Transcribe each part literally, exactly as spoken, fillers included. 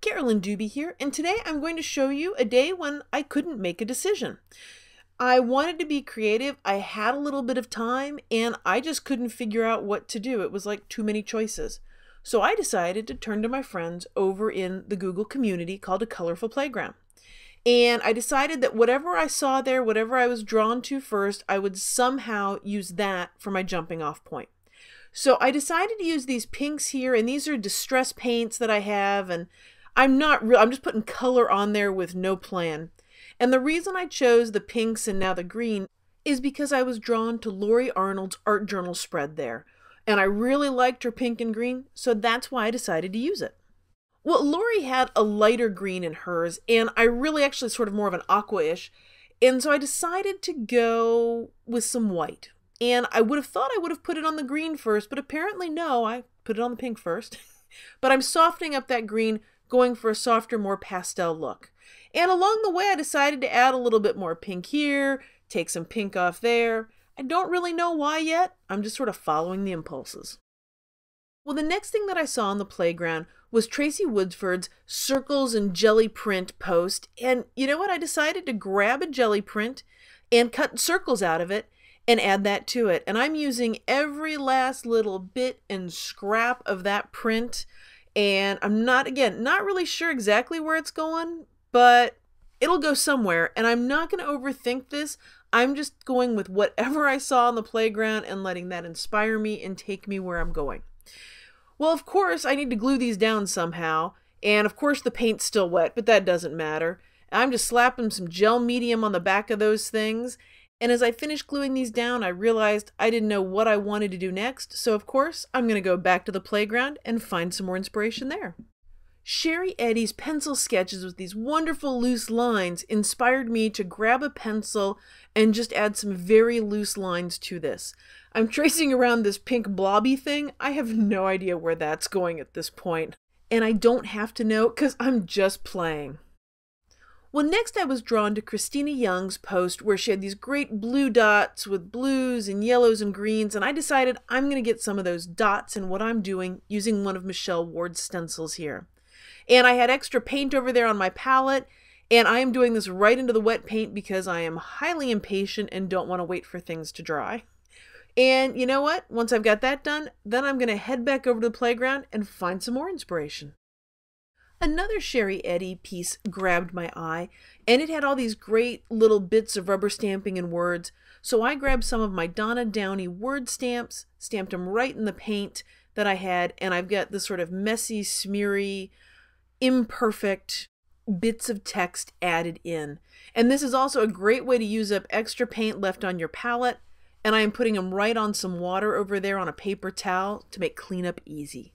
Carolyn Dube here, and today I'm going to show you a day when I couldn't make a decision. I wanted to be creative, I had a little bit of time, and I just couldn't figure out what to do. It was like too many choices. So I decided to turn to my friends over in the Google community called A Colorful Playground. And I decided that whatever I saw there, whatever I was drawn to first, I would somehow use that for my jumping off point. So I decided to use these pinks here, and these are distress paints that I have, and I'm not real, I'm just putting color on there with no plan. And the reason I chose the pinks and now the green is because I was drawn to Lori Arnold's art journal spread there. And I really liked her pink and green, so that's why I decided to use it. Well, Lori had a lighter green in hers, and I really actually sort of more of an aqua-ish. And so I decided to go with some white. And I would have thought I would have put it on the green first, but apparently no, I put it on the pink first. But I'm softening up that green, going for a softer, more pastel look. And along the way, I decided to add a little bit more pink here, take some pink off there. I don't really know why yet. I'm just sort of following the impulses. Well, the next thing that I saw on the playground was Tracy Woodford's circles and jelly print post. And you know what? I decided to grab a jelly print and cut circles out of it and add that to it. And I'm using every last little bit and scrap of that print. And I'm not, again, not really sure exactly where it's going, but it'll go somewhere, and I'm not going to overthink this. I'm just going with whatever I saw on the playground and letting that inspire me and take me where I'm going. Well, of course, I need to glue these down somehow, and of course the paint's still wet, but that doesn't matter. I'm just slapping some gel medium on the back of those things, and as I finished gluing these down, I realized I didn't know what I wanted to do next, so of course, I'm going to go back to the playground and find some more inspiration there. Sherry Eddy's pencil sketches with these wonderful loose lines inspired me to grab a pencil and just add some very loose lines to this. I'm tracing around this pink blobby thing. I have no idea where that's going at this point, and I don't have to know because I'm just playing. Well, next I was drawn to Christina Young's post where she had these great blue dots with blues and yellows and greens, and I decided I'm going to get some of those dots in what I'm doing using one of Michelle Ward's stencils here. And I had extra paint over there on my palette, and I am doing this right into the wet paint because I am highly impatient and don't want to wait for things to dry. And you know what? Once I've got that done, then I'm going to head back over to the playground and find some more inspiration. Another Sherry Eddy piece grabbed my eye, and it had all these great little bits of rubber stamping and words. So I grabbed some of my Donna Downey word stamps, stamped them right in the paint that I had, and I've got this sort of messy, smeary, imperfect bits of text added in. And this is also a great way to use up extra paint left on your palette, and I am putting them right on some water over there on a paper towel to make cleanup easy.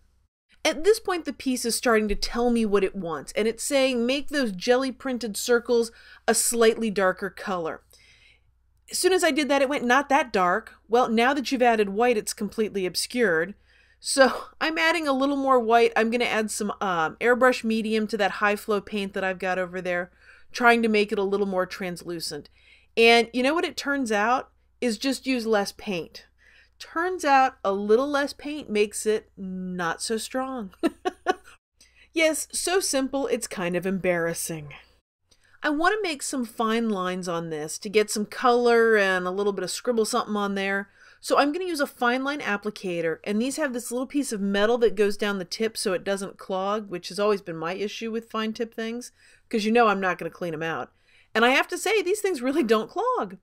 At this point, the piece is starting to tell me what it wants, and it's saying make those jelly printed circles a slightly darker color. As soon as I did that, it went not that dark. Well, now that you've added white, it's completely obscured. So I'm adding a little more white. I'm going to add some um, airbrush medium to that high flow paint that I've got over there, trying to make it a little more translucent. And you know what it turns out is just use less paint. Turns out a little less paint makes it not so strong. Yes, so simple, it's kind of embarrassing. I want to make some fine lines on this to get some color and a little bit of scribble something on there. So I'm going to use a fine line applicator, and these have this little piece of metal that goes down the tip so it doesn't clog, which has always been my issue with fine tip things, because you know I'm not going to clean them out. And I have to say, these things really don't clog.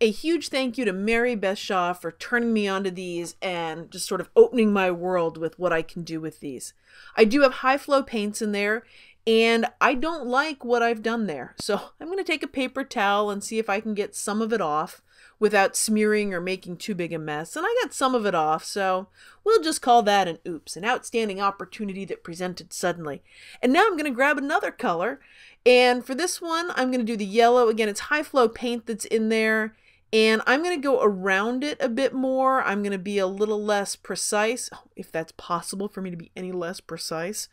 A huge thank you to Mary Beth Shaw for turning me onto these and just sort of opening my world with what I can do with these. I do have high flow paints in there, and I don't like what I've done there. So I'm going to take a paper towel and see if I can get some of it off without smearing or making too big a mess. And I got some of it off, so we'll just call that an oops, an outstanding opportunity that presented suddenly. And now I'm going to grab another color. And for this one, I'm going to do the yellow. Again, it's high flow paint that's in there. And I'm going to go around it a bit more. I'm going to be a little less precise, if that's possible for me to be any less precise.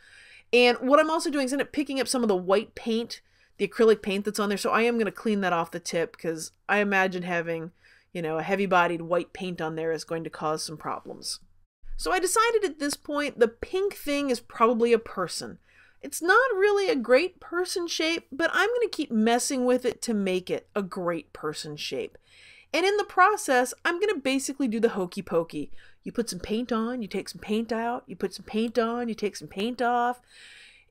And what I'm also doing is I'm picking up some of the white paint, the acrylic paint that's on there. So I am going to clean that off the tip because I imagine having, you know, a heavy-bodied white paint on there is going to cause some problems. So I decided at this point the pink thing is probably a person. It's not really a great person shape, but I'm going to keep messing with it to make it a great person shape. And in the process, I'm going to basically do the hokey pokey. You put some paint on, you take some paint out, you put some paint on, you take some paint off,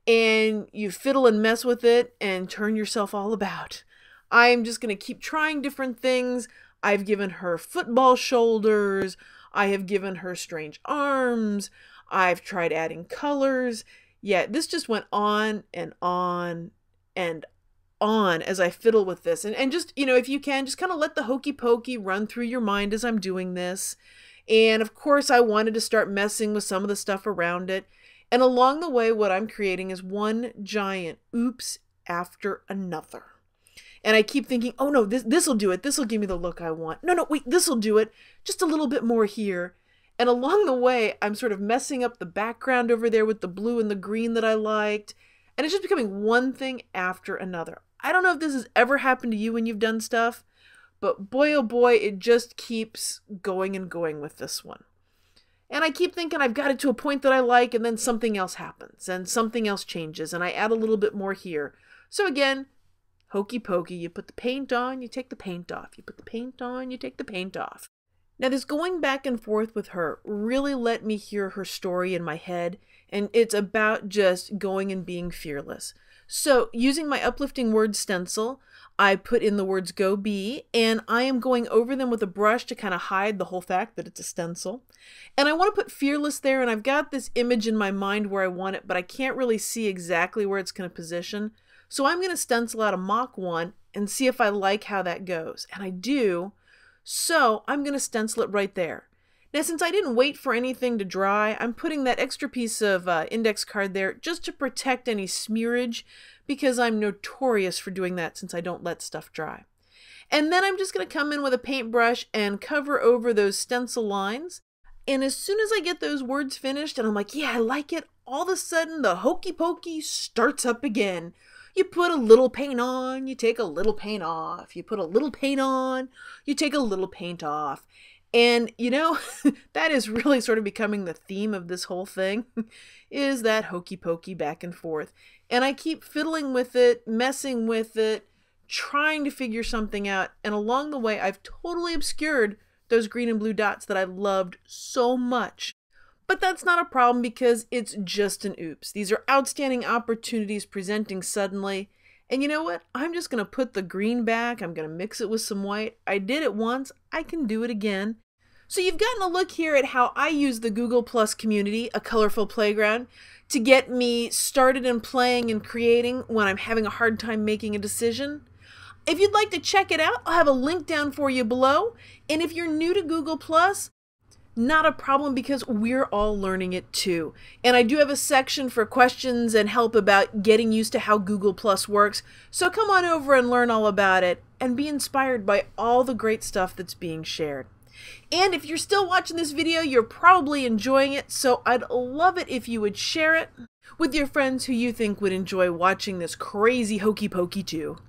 and you fiddle and mess with it and turn yourself all about. I'm just going to keep trying different things. I've given her football shoulders. I have given her strange arms. I've tried adding colors. Yeah, this just went on and on and on as I fiddle with this. And, and just, you know, if you can, just kind of let the hokey pokey run through your mind as I'm doing this. And of course, I wanted to start messing with some of the stuff around it. And along the way, what I'm creating is one giant oops after another. And I keep thinking, oh no, this this'll do it. This'll give me the look I want. No, no, wait, this'll do it. Just a little bit more here. And along the way, I'm sort of messing up the background over there with the blue and the green that I liked. And it's just becoming one thing after another. I don't know if this has ever happened to you when you've done stuff, but boy, oh boy, it just keeps going and going with this one. And I keep thinking I've got it to a point that I like, and then something else happens and something else changes. And I add a little bit more here. So again, hokey pokey, you put the paint on, you take the paint off. You put the paint on, you take the paint off. Now, this going back and forth with her really let me hear her story in my head, and it's about just going and being fearless. So, using my uplifting word stencil, I put in the words "Go Be," and I am going over them with a brush to kind of hide the whole fact that it's a stencil. And I want to put fearless there, and I've got this image in my mind where I want it, but I can't really see exactly where it's going to position. So I'm going to stencil out a mock one and see if I like how that goes. And I do. So I'm going to stencil it right there. Now, since I didn't wait for anything to dry, I'm putting that extra piece of uh, index card there just to protect any smearage, because I'm notorious for doing that since I don't let stuff dry. And then I'm just going to come in with a paintbrush and cover over those stencil lines. And as soon as I get those words finished and I'm like, yeah, I like it, all of a sudden the hokey pokey starts up again. You put a little paint on, you take a little paint off. You put a little paint on, you take a little paint off. And, you know, that is really sort of becoming the theme of this whole thing, is that hokey pokey back and forth. And I keep fiddling with it, messing with it, trying to figure something out. And along the way, I've totally obscured those green and blue dots that I loved so much. But that's not a problem, because it's just an oops. These are outstanding opportunities presenting suddenly. And you know what? I'm just going to put the green back. I'm going to mix it with some white. I did it once. I can do it again. So you've gotten a look here at how I use the Google Plus community, A Colorful Playground, to get me started in playing and creating when I'm having a hard time making a decision. If you'd like to check it out, I'll have a link down for you below. And if you're new to Google Plus, not a problem, because we're all learning it too. And I do have a section for questions and help about getting used to how Google Plus works. So come on over and learn all about it and be inspired by all the great stuff that's being shared. And if you're still watching this video, you're probably enjoying it. So I'd love it if you would share it with your friends who you think would enjoy watching this crazy hokey pokey too.